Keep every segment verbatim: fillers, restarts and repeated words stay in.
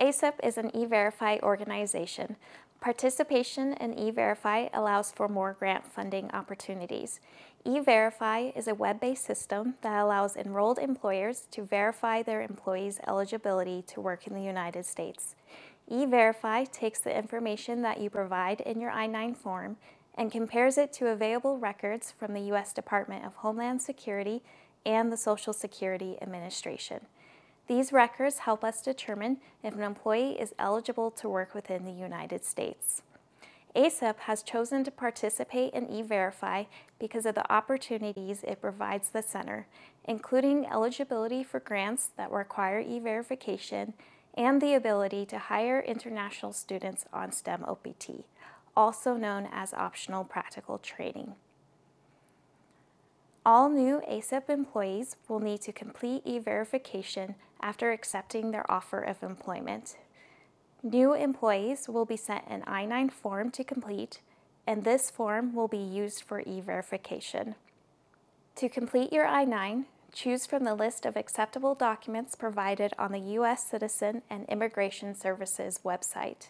A C E P is an E-Verify organization. Participation in E-Verify allows for more grant funding opportunities. E-Verify is a web-based system that allows enrolled employers to verify their employees' eligibility to work in the United States. E-Verify takes the information that you provide in your I nine form and compares it to available records from the U S Department of Homeland Security and the Social Security Administration. These records help us determine if an employee is eligible to work within the United States. A C E P has chosen to participate in E-Verify because of the opportunities it provides the center, including eligibility for grants that require E-Verification and the ability to hire international students on STEM O P T, also known as Optional Practical Training. All new A C E P employees will need to complete E-Verification after accepting their offer of employment. New employees will be sent an I nine form to complete, and this form will be used for E-Verification. To complete your I nine, choose from the list of acceptable documents provided on the U S Citizen and Immigration Services website.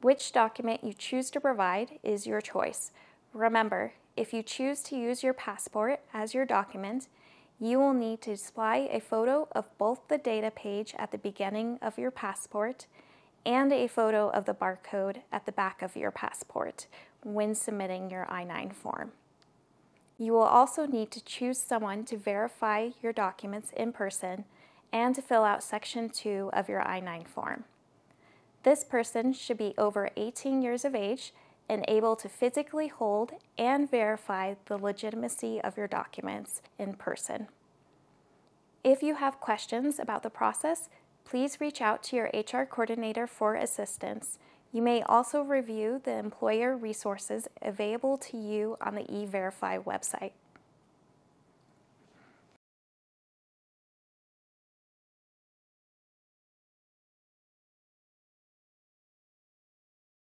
Which document you choose to provide is your choice. Remember, if you choose to use your passport as your document, you will need to supply a photo of both the data page at the beginning of your passport and a photo of the barcode at the back of your passport when submitting your I nine form. You will also need to choose someone to verify your documents in person and to fill out Section two of your I nine form. This person should be over eighteen years of age and able to physically hold and verify the legitimacy of your documents in person. If you have questions about the process, please reach out to your H R coordinator for assistance. You may also review the employer resources available to you on the E-Verify website.